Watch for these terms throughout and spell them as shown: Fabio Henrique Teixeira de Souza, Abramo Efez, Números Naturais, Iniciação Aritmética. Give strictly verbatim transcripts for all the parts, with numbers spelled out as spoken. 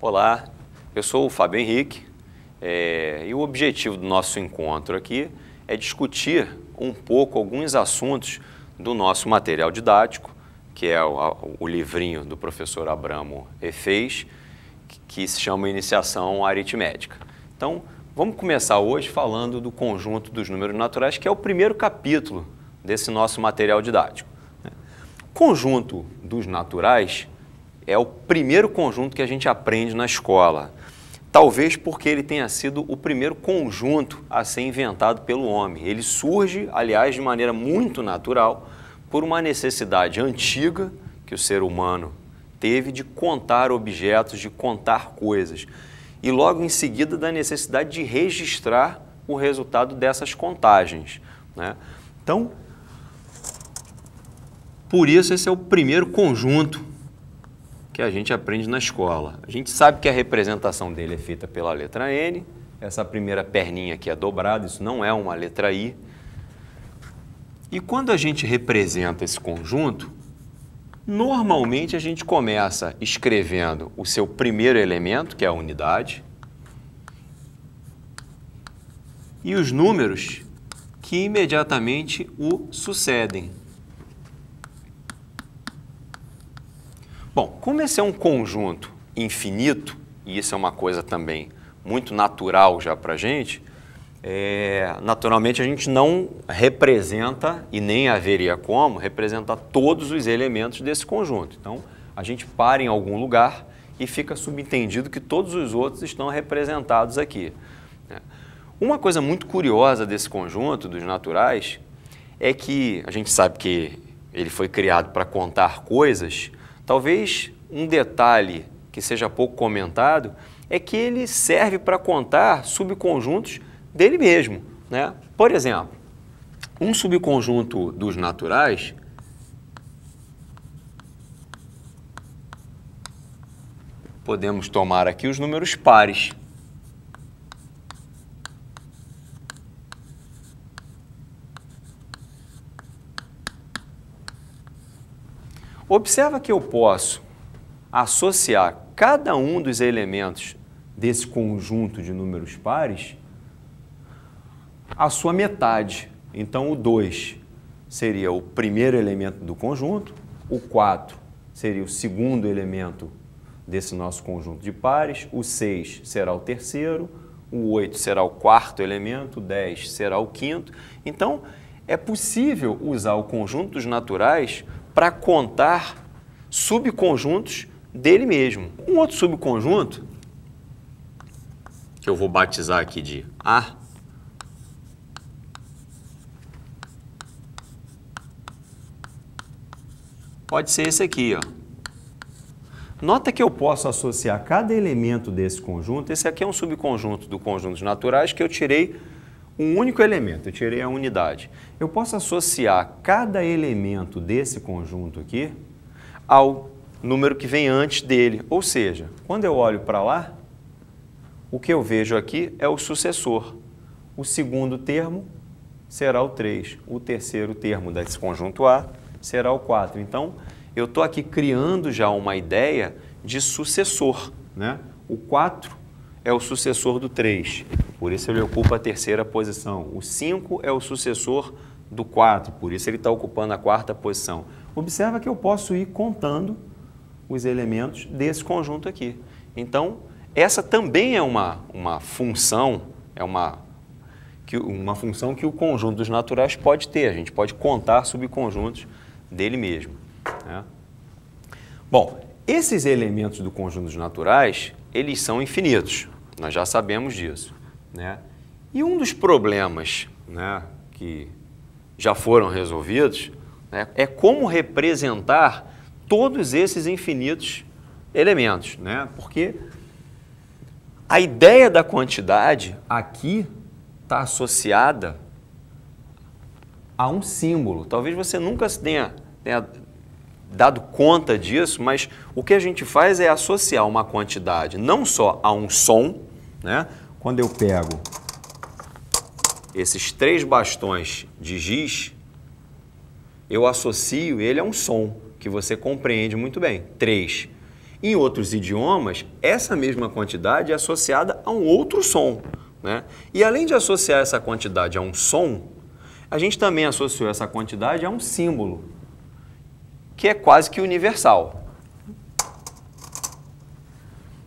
Olá, eu sou o Fabio Henrique é, e o objetivo do nosso encontro aqui é discutir um pouco alguns assuntos do nosso material didático, que é o, o livrinho do professor Abramo Efez, que, que se chama Iniciação Aritmética. Então, vamos começar hoje falando do conjunto dos números naturais, que é o primeiro capítulo desse nosso material didático. O conjunto dos naturais é o primeiro conjunto que a gente aprende na escola, talvez porque ele tenha sido o primeiro conjunto a ser inventado pelo homem. Ele surge, aliás, de maneira muito natural, por uma necessidade antiga que o ser humano teve de contar objetos, de contar coisas, e logo em seguida da necessidade de registrar o resultado dessas contagens, né? Então, por isso esse é o primeiro conjunto que a gente aprende na escola. A gente sabe que a representação dele é feita pela letra N, essa primeira perninha aqui é dobrada, isso não é uma letra I. E quando a gente representa esse conjunto, normalmente a gente começa escrevendo o seu primeiro elemento, que é a unidade, e os números que imediatamente o sucedem. Bom, como esse é um conjunto infinito, e isso é uma coisa também muito natural já para a gente, é, naturalmente a gente não representa, e nem haveria como, representar todos os elementos desse conjunto. Então, a gente para em algum lugar e fica subentendido que todos os outros estão representados aqui, né? Uma coisa muito curiosa desse conjunto dos naturais é que a gente sabe que ele foi criado para contar coisas. Talvez um detalhe que seja pouco comentado é que ele serve para contar subconjuntos dele mesmo, né? Por exemplo, um subconjunto dos naturais podemos tomar aqui os números pares. Observa que eu posso associar cada um dos elementos desse conjunto de números pares à sua metade. Então, o dois seria o primeiro elemento do conjunto, o quatro seria o segundo elemento desse nosso conjunto de pares, o seis será o terceiro, o oito será o quarto elemento, o dez será o quinto. Então, é possível usar o conjunto dos naturais para contar subconjuntos dele mesmo. Um outro subconjunto, que eu vou batizar aqui de A, pode ser esse aqui, ó. Nota que eu posso associar cada elemento desse conjunto. Esse aqui é um subconjunto do conjunto dos naturais que eu tirei um único elemento, eu tirei a unidade. Eu posso associar cada elemento desse conjunto aqui ao número que vem antes dele. Ou seja, quando eu olho para lá, o que eu vejo aqui é o sucessor. O segundo termo será o três. O terceiro termo desse conjunto A será o quatro. Então, eu estou aqui criando já uma ideia de sucessor, né? O quatro é o sucessor do três. Por isso ele ocupa a terceira posição. O cinco é o sucessor do quatro, por isso ele está ocupando a quarta posição. Observa que eu posso ir contando os elementos desse conjunto aqui. Então, essa também é uma, uma função, é uma, que, uma função que o conjunto dos naturais pode ter. A gente pode contar subconjuntos dele mesmo, né? Bom, esses elementos do conjunto dos naturais, eles são infinitos. Nós já sabemos disso, né? E um dos problemas, né, que já foram resolvidos, né, é como representar todos esses infinitos elementos, né? Porque a ideia da quantidade aqui está associada a um símbolo. Talvez você nunca se tenha, tenha dado conta disso, mas o que a gente faz é associar uma quantidade não só a um som, né? Quando eu pego esses três bastões de giz, eu associo ele a um som, que você compreende muito bem, três. Em outros idiomas, essa mesma quantidade é associada a um outro som, né? E além de associar essa quantidade a um som, a gente também associou essa quantidade a um símbolo, que é quase que universal.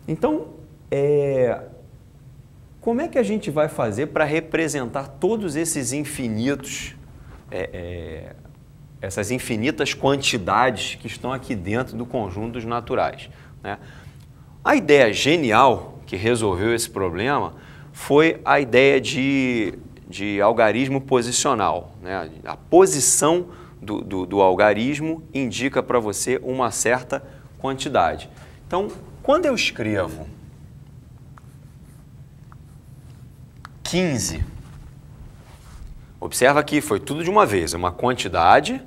Então, é... como é que a gente vai fazer para representar todos esses infinitos, é, é, essas infinitas quantidades que estão aqui dentro do conjunto dos naturais, né? A ideia genial que resolveu esse problema foi a ideia de, de algarismo posicional, né? A posição do, do, do algarismo indica para você uma certa quantidade. Então, quando eu escrevo quinze, observa que foi tudo de uma vez, uma quantidade,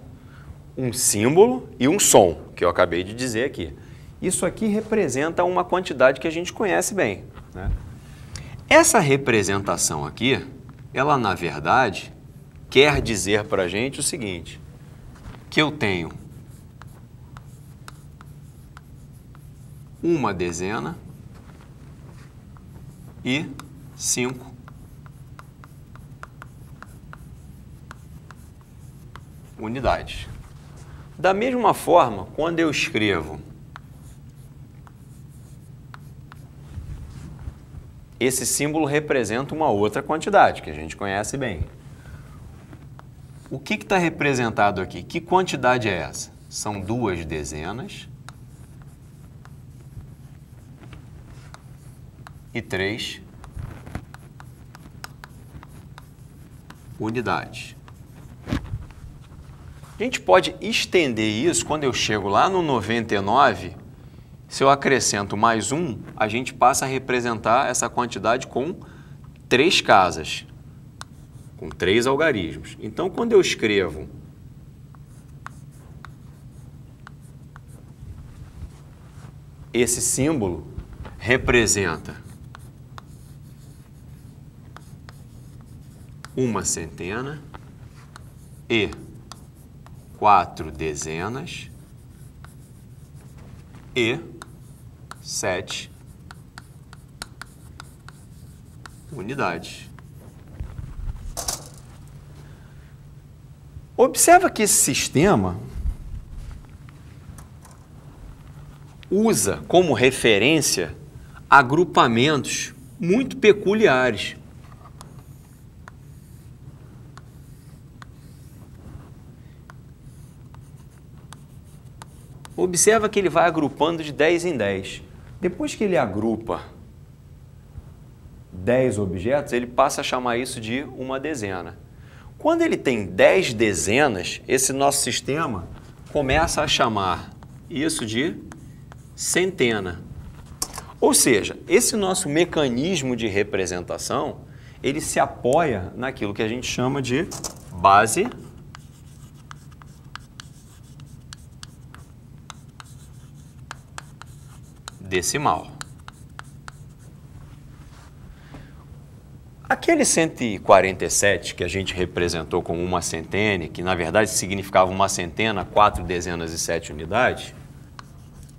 um símbolo e um som, que eu acabei de dizer aqui. Isso aqui representa uma quantidade que a gente conhece bem, né? Essa representação aqui, ela na verdade quer dizer para a gente o seguinte, que eu tenho uma dezena e cinco unidades. Da mesma forma, quando eu escrevo esse símbolo representa uma outra quantidade que a gente conhece bem. O que está representado aqui? Que quantidade é essa? São duas dezenas e três unidades. A gente pode estender isso, quando eu chego lá no noventa e nove, se eu acrescento mais um, a gente passa a representar essa quantidade com três casas, com três algarismos. Então, quando eu escrevo esse símbolo, representa uma centena e quatro dezenas e sete unidades. Observa que esse sistema usa como referência agrupamentos muito peculiares. Observa que ele vai agrupando de dez em dez. Depois que ele agrupa dez objetos, ele passa a chamar isso de uma dezena. Quando ele tem dez dezenas, esse nosso sistema começa a chamar isso de centena. Ou seja, esse nosso mecanismo de representação, ele se apoia naquilo que a gente chama de base decimal. Aquele cento e quarenta e sete que a gente representou como uma centena, que na verdade significava uma centena, quatro dezenas e sete unidades,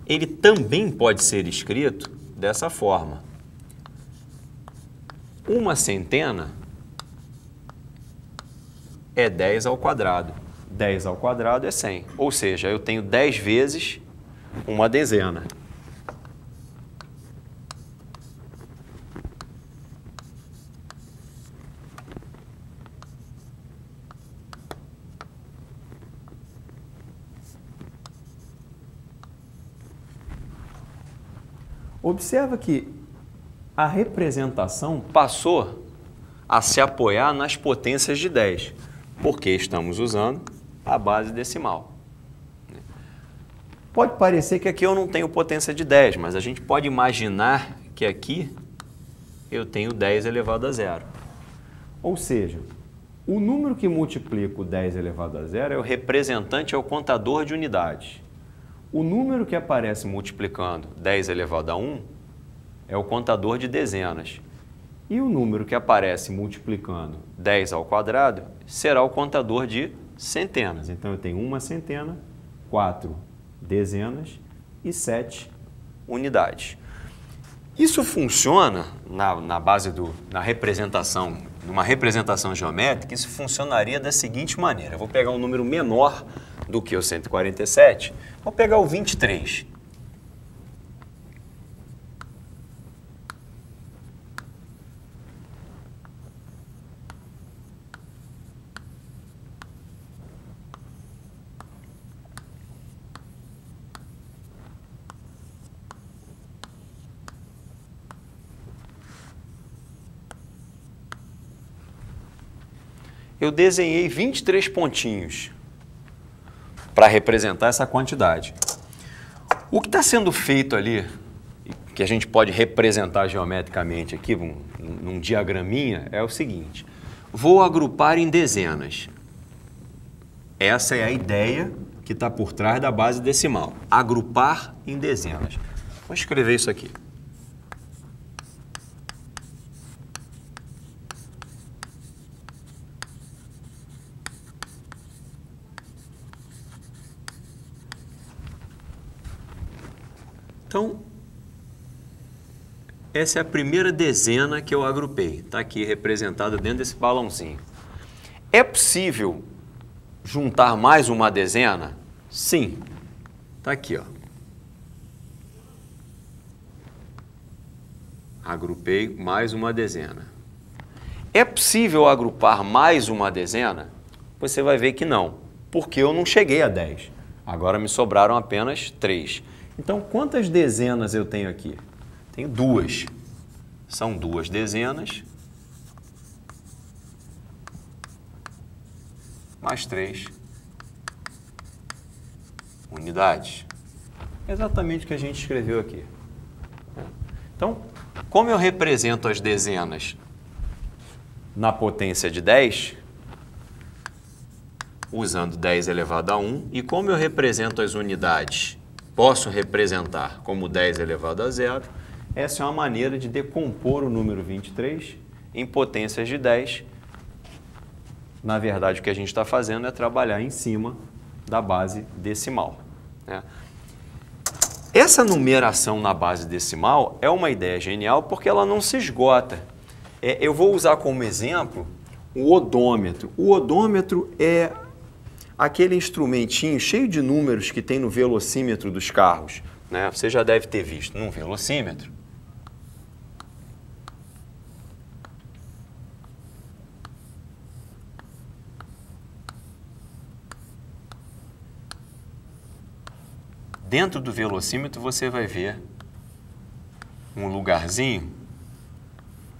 ele também pode ser escrito dessa forma. Uma centena é dez ao quadrado. dez ao quadrado é cem. Ou seja, eu tenho dez vezes uma dezena. Observa que a representação passou a se apoiar nas potências de dez, porque estamos usando a base decimal. Pode parecer que aqui eu não tenho potência de dez, mas a gente pode imaginar que aqui eu tenho dez elevado a zero. Ou seja, o número que multiplica o dez elevado a zero é o representante, é o contador de unidades. O número que aparece multiplicando dez elevado a um é o contador de dezenas. E o número que aparece multiplicando dez ao quadrado será o contador de centenas. Então, eu tenho uma centena, quatro dezenas e sete unidades. Isso funciona na, na base do, na representação, numa representação geométrica, isso funcionaria da seguinte maneira. Eu vou pegar um número menor do que o cento e quarenta e sete, vou pegar o vinte e três. Eu desenhei vinte e três pontinhos para representar essa quantidade. O que está sendo feito ali, que a gente pode representar geometricamente aqui, num, num diagraminha, é o seguinte. Vou agrupar em dezenas. Essa é a ideia que está por trás da base decimal. Agrupar em dezenas. Vou escrever isso aqui. Então, essa é a primeira dezena que eu agrupei. Está aqui representada dentro desse balãozinho. É possível juntar mais uma dezena? Sim. Está aqui, ó. Agrupei mais uma dezena. É possível agrupar mais uma dezena? Você vai ver que não, porque eu não cheguei a dez. Agora me sobraram apenas três. Então, quantas dezenas eu tenho aqui? Tenho duas. São duas dezenas, mais três unidades. Exatamente o que a gente escreveu aqui. Então, como eu represento as dezenas na potência de dez, usando dez elevado a um, e como eu represento as unidades, posso representar como dez elevado a zero. Essa é uma maneira de decompor o número vinte e três em potências de dez. Na verdade, o que a gente está fazendo é trabalhar em cima da base decimal, né? Essa numeração na base decimal é uma ideia genial porque ela não se esgota. É, eu vou usar como exemplo o odômetro. O odômetro é aquele instrumentinho cheio de números que tem no velocímetro dos carros, né? Você já deve ter visto num velocímetro. Dentro do velocímetro você vai ver um lugarzinho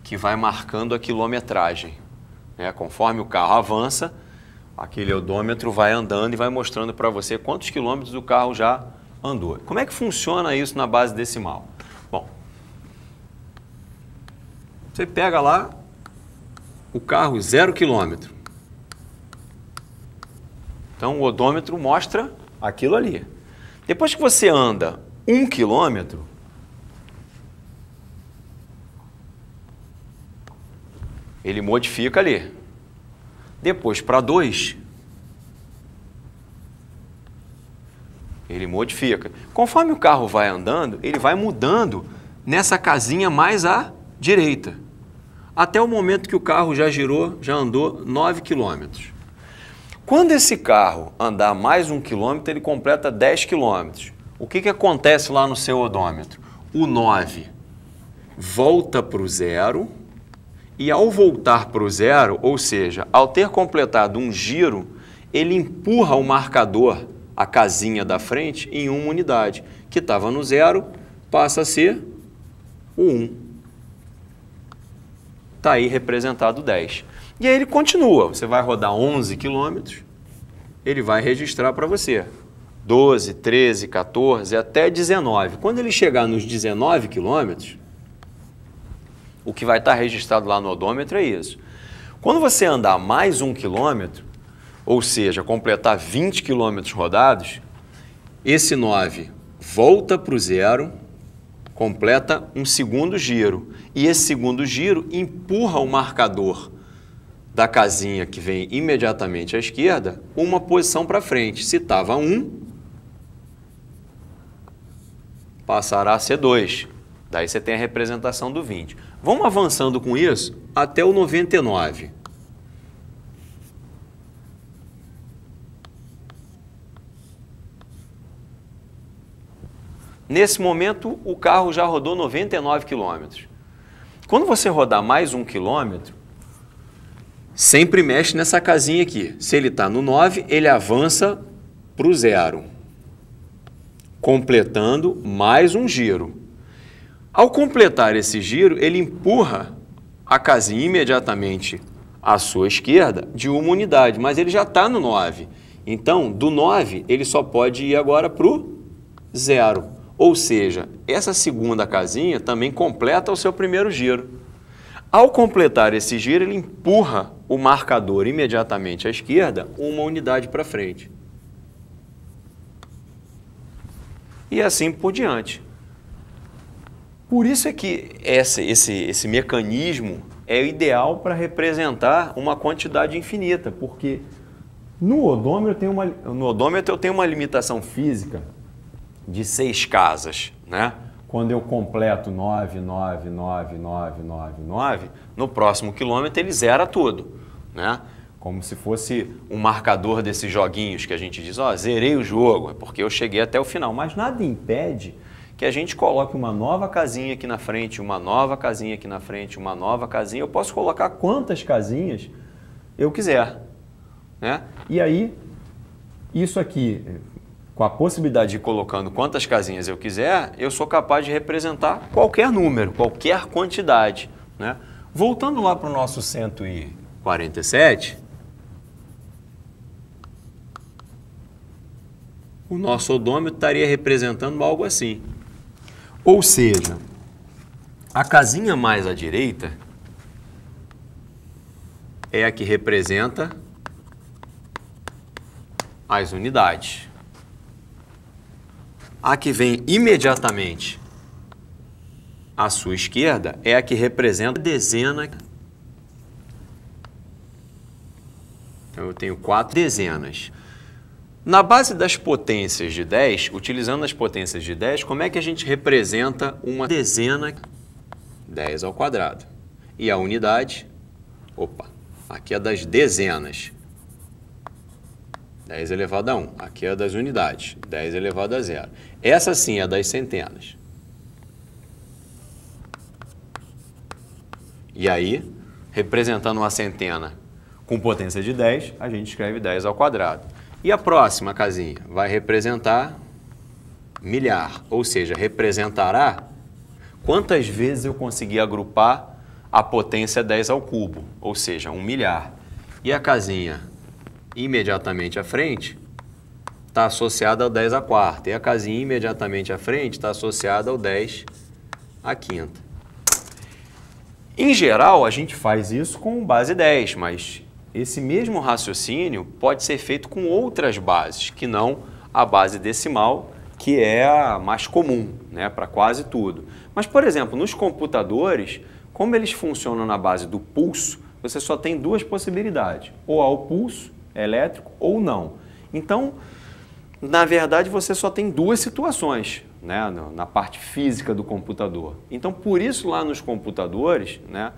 que vai marcando a quilometragem, né? Conforme o carro avança, aquele odômetro vai andando e vai mostrando para você quantos quilômetros o carro já andou. Como é que funciona isso na base decimal? Bom, você pega lá o carro zero quilômetro. Então, o odômetro mostra aquilo ali. Depois que você anda um quilômetro, ele modifica ali. Depois, para dois, ele modifica. Conforme o carro vai andando, ele vai mudando nessa casinha mais à direita, até o momento que o carro já girou, já andou nove quilômetros. Quando esse carro andar mais um quilômetro, ele completa dez quilômetros. O que que acontece lá no seu odômetro? O nove volta para o zero. E ao voltar para o zero, ou seja, ao ter completado um giro, ele empurra o marcador, a casinha da frente, em uma unidade, que estava no zero, passa a ser o um. Está aí representado dez. E aí ele continua, você vai rodar onze quilômetros, ele vai registrar para você doze, treze, quatorze, até dezenove. Quando ele chegar nos dezenove quilômetros, o que vai estar registrado lá no odômetro é isso. Quando você andar mais um quilômetro, ou seja, completar vinte quilômetros rodados, esse nove volta para o zero, completa um segundo giro. E esse segundo giro empurra o marcador da casinha que vem imediatamente à esquerda uma posição para frente. Se estava um, passará a ser dois. Daí você tem a representação do vinte. Vamos avançando com isso até o noventa e nove. Nesse momento, o carro já rodou noventa e nove quilômetros. Quando você rodar mais um quilômetro, sempre mexe nessa casinha aqui. Se ele está no nove, ele avança para o zero, completando mais um giro. Ao completar esse giro, ele empurra a casinha imediatamente à sua esquerda de uma unidade, mas ele já está no nove. Então, do nove, ele só pode ir agora para o zero. Ou seja, essa segunda casinha também completa o seu primeiro giro. Ao completar esse giro, ele empurra o marcador imediatamente à esquerda, uma unidade para frente. E assim por diante. Por isso é que esse, esse, esse mecanismo é ideal para representar uma quantidade infinita, porque no odômetro tem uma, no odômetro eu tenho uma limitação física de seis casas, né? Quando eu completo nove, nove, nove, nove, nove, nove, no próximo quilômetro ele zera tudo, né? Como se fosse um marcador desses joguinhos que a gente diz, ó, zerei o jogo, é porque eu cheguei até o final. Mas nada impede que a gente coloque uma nova casinha aqui na frente, uma nova casinha aqui na frente, uma nova casinha. Eu posso colocar quantas casinhas eu quiser, né? E aí, isso aqui, com a possibilidade de ir colocando quantas casinhas eu quiser, eu sou capaz de representar qualquer número, qualquer quantidade, né? Voltando lá para o nosso cento e quarenta e sete, o nosso odômetro estaria representando algo assim. Ou seja, a casinha mais à direita é a que representa as unidades. A que vem imediatamente à sua esquerda é a que representa a dezena. Então, eu tenho quatro dezenas. Na base das potências de dez, utilizando as potências de dez, como é que a gente representa uma dezena? dez ao quadrado. E a unidade? Opa, aqui é das dezenas. dez elevado a um. Aqui é das unidades. dez elevado a zero. Essa sim é das centenas. E aí, representando uma centena com potência de dez, a gente escreve dez ao quadrado. E a próxima casinha vai representar milhar, ou seja, representará quantas vezes eu consegui agrupar a potência dez ao cubo, ou seja, um milhar. E a casinha imediatamente à frente está associada ao dez à quarta. E a casinha imediatamente à frente está associada ao dez à quinta. Em geral, a gente faz isso com base dez, mas esse mesmo raciocínio pode ser feito com outras bases, que não a base decimal, que é a mais comum, né, para quase tudo. Mas, por exemplo, nos computadores, como eles funcionam na base do pulso, você só tem duas possibilidades, ou ao pulso elétrico ou não. Então, na verdade, você só tem duas situações, né, na parte física do computador. Então, por isso, lá nos computadores, né,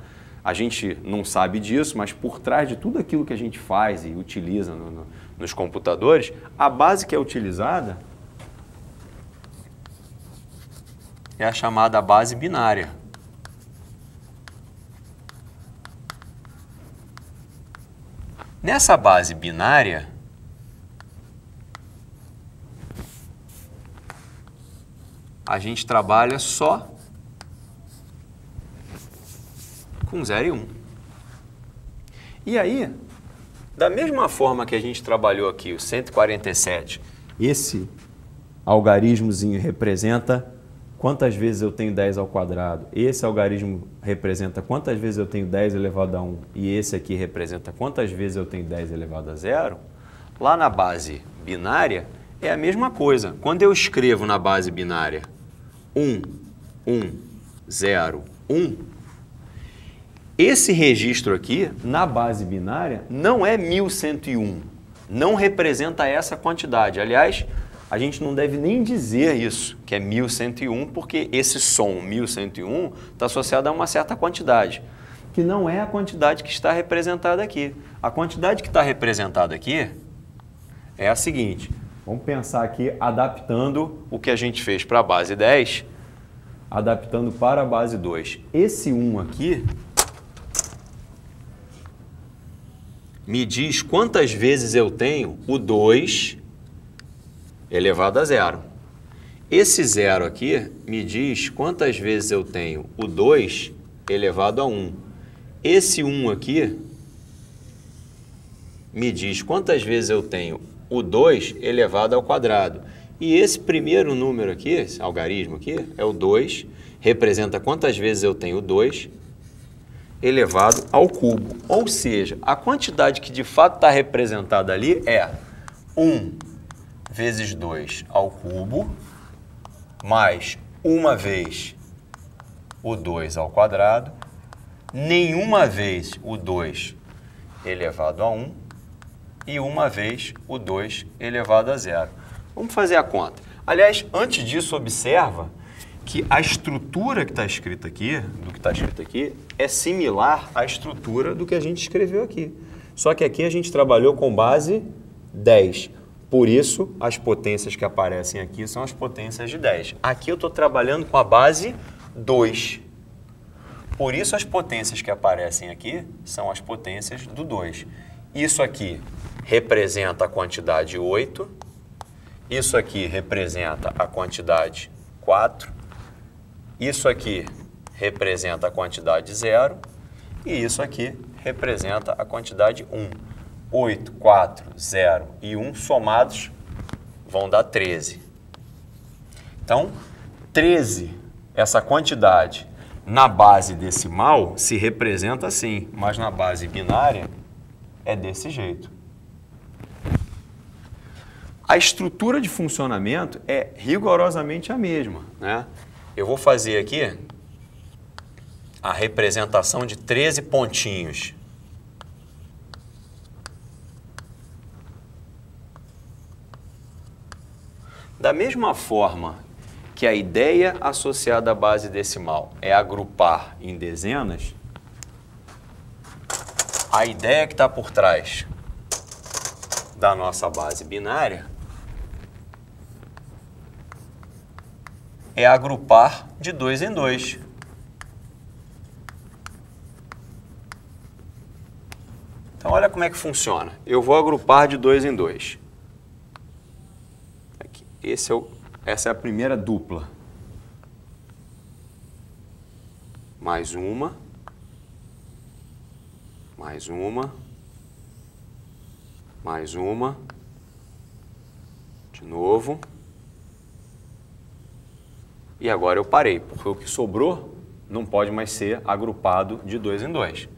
a gente não sabe disso, mas por trás de tudo aquilo que a gente faz e utiliza no, no, nos computadores, a base que é utilizada é a chamada base binária. Nessa base binária, a gente trabalha só com zero e um. E aí, da mesma forma que a gente trabalhou aqui, o cento e quarenta e sete, esse algarismozinho representa quantas vezes eu tenho dez ao quadrado, esse algarismo representa quantas vezes eu tenho dez elevado a um, e esse aqui representa quantas vezes eu tenho dez elevado a zero, lá na base binária é a mesma coisa. Quando eu escrevo na base binária um, um, zero, um, esse registro aqui, na base binária, não é mil cento e um, não representa essa quantidade. Aliás, a gente não deve nem dizer isso, que é mil cento e um, porque esse som mil cento e um está associado a uma certa quantidade, que não é a quantidade que está representada aqui. A quantidade que está representada aqui é a seguinte. Vamos pensar aqui, adaptando o que a gente fez para a base dez, adaptando para a base dois. Esse um aqui me diz quantas vezes eu tenho o dois elevado a zero. Esse zero aqui me diz quantas vezes eu tenho o dois elevado a um. Esse um aqui me diz quantas vezes eu tenho o dois elevado ao quadrado. E esse primeiro número aqui, esse algarismo aqui, é o dois, representa quantas vezes eu tenho o dois elevado ao cubo. Ou seja, a quantidade que de fato está representada ali é um vezes dois ao cubo, mais uma vez o dois ao quadrado, nenhuma vez o dois elevado a um, e uma vez o dois elevado a zero. Vamos fazer a conta. Aliás, antes disso, observa que a estrutura que está escrita aqui, do que está escrito aqui, é similar à estrutura do que a gente escreveu aqui. Só que aqui a gente trabalhou com base dez. Por isso, as potências que aparecem aqui são as potências de dez. Aqui eu estou trabalhando com a base dois. Por isso, as potências que aparecem aqui são as potências do dois. Isso aqui representa a quantidade oito. Isso aqui representa a quantidade quatro. Isso aqui representa a quantidade zero. E isso aqui representa a quantidade um. oito, quatro, zero e um somados vão dar treze. Então, treze, essa quantidade na base decimal se representa assim, mas na base binária é desse jeito. A estrutura de funcionamento é rigorosamente a mesma, né? Eu vou fazer aqui a representação de treze pontinhos. Da mesma forma que a ideia associada à base decimal é agrupar em dezenas, a ideia que está por trás da nossa base binária é agrupar de dois em dois. Então, olha como é que funciona. Eu vou agrupar de dois em dois. Esse é o, essa é a primeira dupla. Mais uma. Mais uma. Mais uma. De novo. E agora eu parei, porque o que sobrou não pode mais ser agrupado de dois em dois.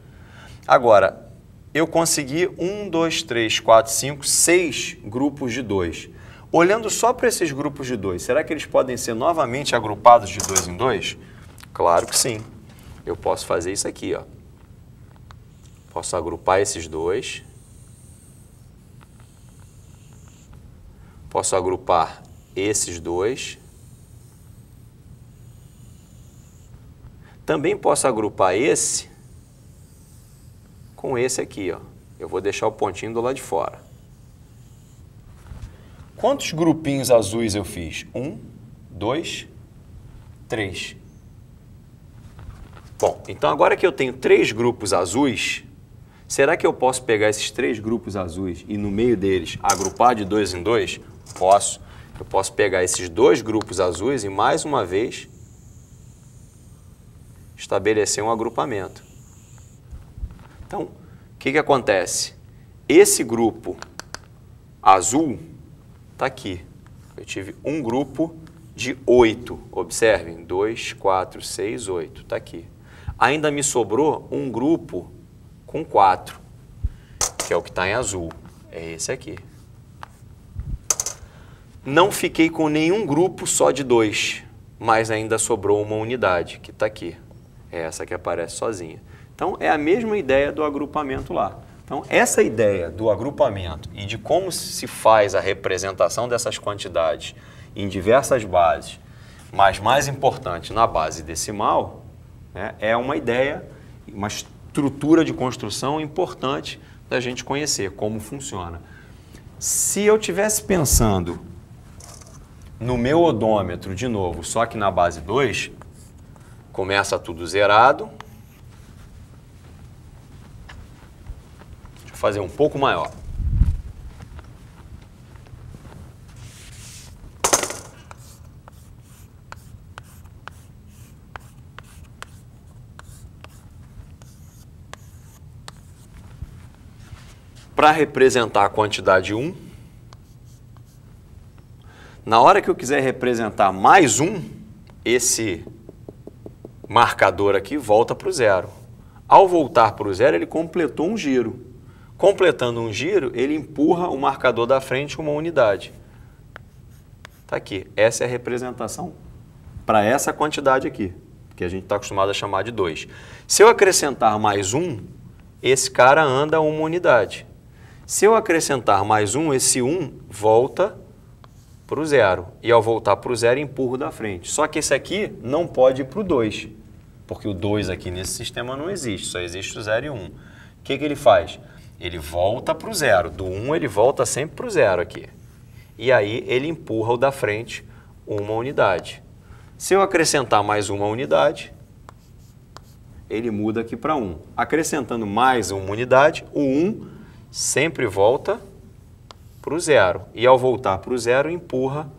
Agora, eu consegui um, dois, três, quatro, cinco, seis grupos de dois. Olhando só para esses grupos de dois, será que eles podem ser novamente agrupados de dois em dois? Claro que sim. Eu posso fazer isso aqui, ó. Posso agrupar esses dois. Posso agrupar esses dois. Também posso agrupar esse com esse aqui, ó. Eu vou deixar o pontinho do lado de fora. Quantos grupinhos azuis eu fiz? Um, dois, três. Bom, então agora que eu tenho três grupos azuis, será que eu posso pegar esses três grupos azuis e no meio deles agrupar de dois em dois? Posso. Eu posso pegar esses dois grupos azuis e mais uma vez estabelecer um agrupamento. Então, o que que acontece? Esse grupo azul está aqui. Eu tive um grupo de oito. Observem, dois, quatro, seis, oito. Está aqui. Ainda me sobrou um grupo com quatro, que é o que está em azul. É esse aqui. Não fiquei com nenhum grupo só de dois, mas ainda sobrou uma unidade, que está aqui. É essa que aparece sozinha. Então, é a mesma ideia do agrupamento lá. Então, essa ideia do agrupamento e de como se faz a representação dessas quantidades em diversas bases, mas mais importante, na base decimal, né, é uma ideia, uma estrutura de construção importante da gente conhecer como funciona. Se eu estivesse pensando no meu odômetro, de novo, só que na base dois, começa tudo zerado. Deixa eu fazer um pouco maior. Para representar a quantidade um, na hora que eu quiser representar mais um, esse marcador aqui volta para o zero. Ao voltar para o zero, ele completou um giro. Completando um giro, ele empurra o marcador da frente uma unidade. Está aqui. Essa é a representação para essa quantidade aqui, que a gente está acostumado a chamar de dois. Se eu acrescentar mais um, esse cara anda uma unidade. Se eu acrescentar mais um, esse um volta para o zero. E ao voltar para o zero, empurro da frente. Só que esse aqui não pode ir para o dois, porque o dois aqui nesse sistema não existe, só existe o zero e um. O que, que ele faz? Ele volta para o zero. Do um, ele volta sempre para o zero aqui. E aí ele empurra o da frente uma unidade. Se eu acrescentar mais uma unidade, ele muda aqui para um. Acrescentando mais uma unidade, o um sempre volta para o zero. E ao voltar para o zero, empurra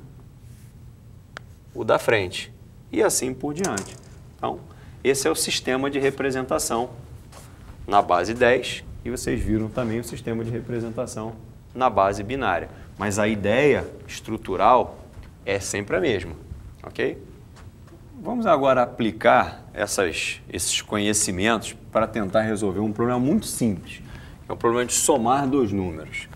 o da frente. E assim por diante. Então, esse é o sistema de representação na base dez. E vocês viram também o sistema de representação na base binária. Mas a ideia estrutural é sempre a mesma. Ok? Vamos agora aplicar essas, esses conhecimentos para tentar resolver um problema muito simples. É o problema de somar dois números.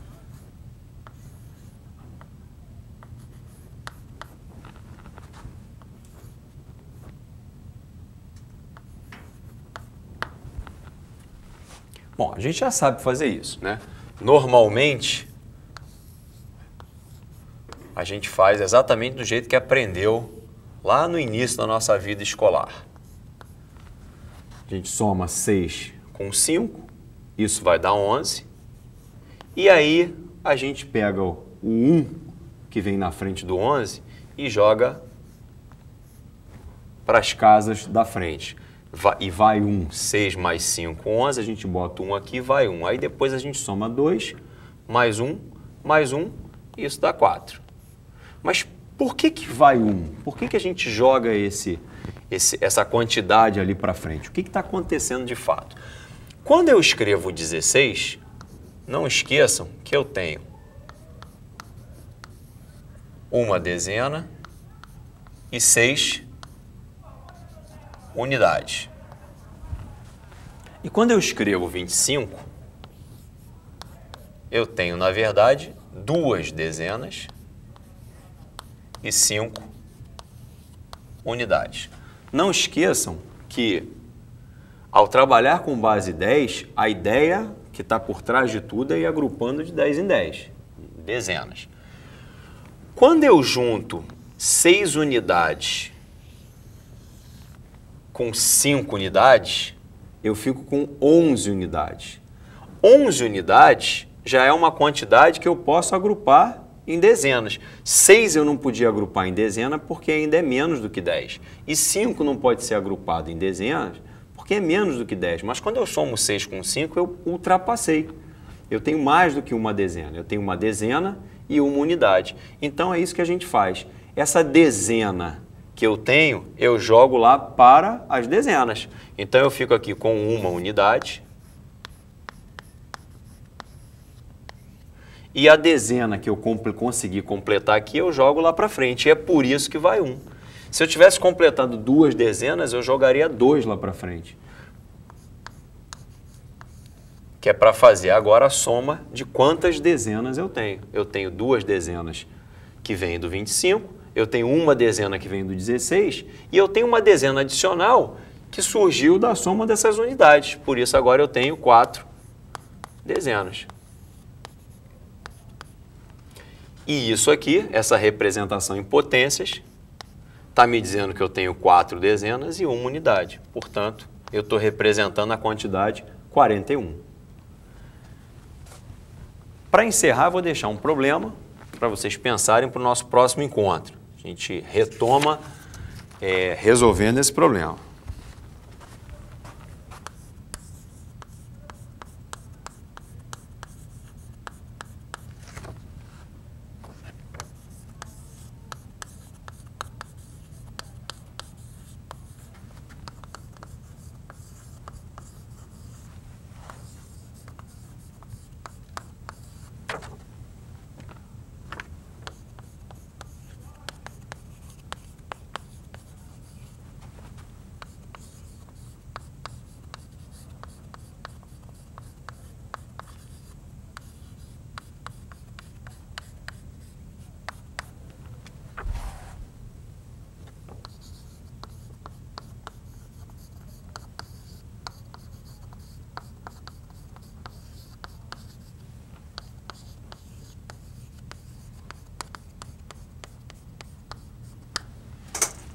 Bom, a gente já sabe fazer isso, né? Normalmente, a gente faz exatamente do jeito que aprendeu lá no início da nossa vida escolar. A gente soma seis com cinco. Isso vai dar onze. E aí a gente pega o um, que vem na frente do onze, e joga para as casas da frente. Vai, e vai um, seis mais cinco, onze. A gente bota um aqui, vai um. Aí depois a gente soma dois, mais um, mais um, e isso dá quatro. Mas por que que vai um? Por que que a gente joga esse, esse, essa quantidade ali para frente? O que que está acontecendo de fato? Quando eu escrevo dezesseis, não esqueçam que eu tenho uma dezena e seis unidades. E quando eu escrevo vinte e cinco, eu tenho, na verdade, duas dezenas e cinco unidades. Não esqueçam que, ao trabalhar com base dez, a ideia que está por trás de tudo é ir agrupando de dez em dez, dezenas. Quando eu junto seis unidades com cinco unidades, eu fico com onze unidades. onze unidades já é uma quantidade que eu posso agrupar em dezenas. seis eu não podia agrupar em dezena porque ainda é menos do que dez. E cinco não pode ser agrupado em dezenas, que é menos do que dez, mas quando eu somo seis com cinco, eu ultrapassei. Eu tenho mais do que uma dezena, eu tenho uma dezena e uma unidade. Então é isso que a gente faz. Essa dezena que eu tenho, eu jogo lá para as dezenas. Então eu fico aqui com uma unidade. E a dezena que eu consegui completar aqui, eu jogo lá para frente. E é por isso que vai um. Se eu tivesse completado duas dezenas, eu jogaria dois lá para frente. Que é para fazer agora a soma de quantas dezenas eu tenho. Eu tenho duas dezenas que vêm do vinte e cinco, eu tenho uma dezena que vem do dezesseis e eu tenho uma dezena adicional que surgiu da soma dessas unidades. Por isso agora eu tenho quatro dezenas. E isso aqui, essa representação em potências, está me dizendo que eu tenho quatro dezenas e uma unidade. Portanto, eu estou representando a quantidade quarenta e um. Para encerrar, eu vou deixar um problema para vocês pensarem para o nosso próximo encontro. A gente retoma é, resolvendo esse problema.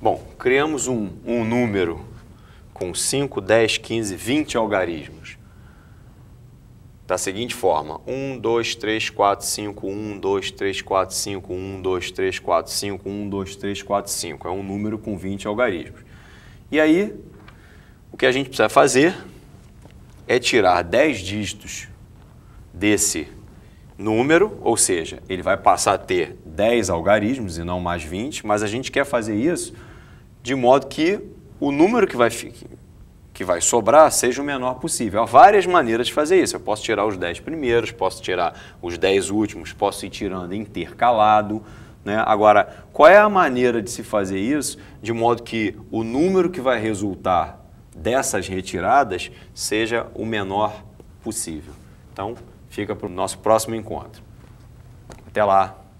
Bom, criamos um, um número com cinco, dez, quinze, vinte algarismos da seguinte forma: um, dois, três, quatro, cinco, um, dois, três, quatro, cinco, um, dois, três, quatro, cinco, um, dois, três, quatro, cinco. É um número com vinte algarismos. E aí, o que a gente precisa fazer é tirar dez dígitos desse número, ou seja, ele vai passar a ter dez algarismos e não mais vinte, mas a gente quer fazer isso de modo que o número que vai, que vai sobrar seja o menor possível. Há várias maneiras de fazer isso. Eu posso tirar os dez primeiros, posso tirar os dez últimos, posso ir tirando intercalado, né? Agora, qual é a maneira de se fazer isso de modo que o número que vai resultar dessas retiradas seja o menor possível? Então, fica para o nosso próximo encontro. Até lá!